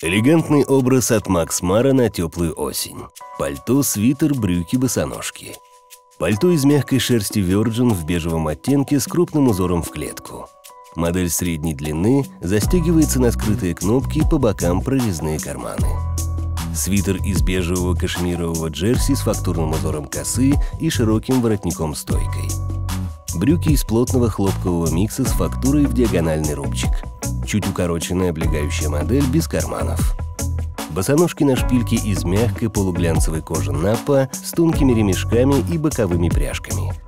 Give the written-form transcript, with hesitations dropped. Элегантный образ от Max Mara на теплую осень. Пальто, свитер, брюки, босоножки. Пальто из мягкой шерсти Virgin в бежевом оттенке с крупным узором в клетку. Модель средней длины, застегивается на скрытые кнопки, по бокам прорезные карманы. Свитер из бежевого кашемирового джерси с фактурным узором косы и широким воротником-стойкой. Брюки из плотного хлопкового микса с фактурой в диагональный рубчик. Чуть укороченная облегающая модель без карманов. Босоножки на шпильке из мягкой полуглянцевой кожи напа с тонкими ремешками и боковыми пряжками.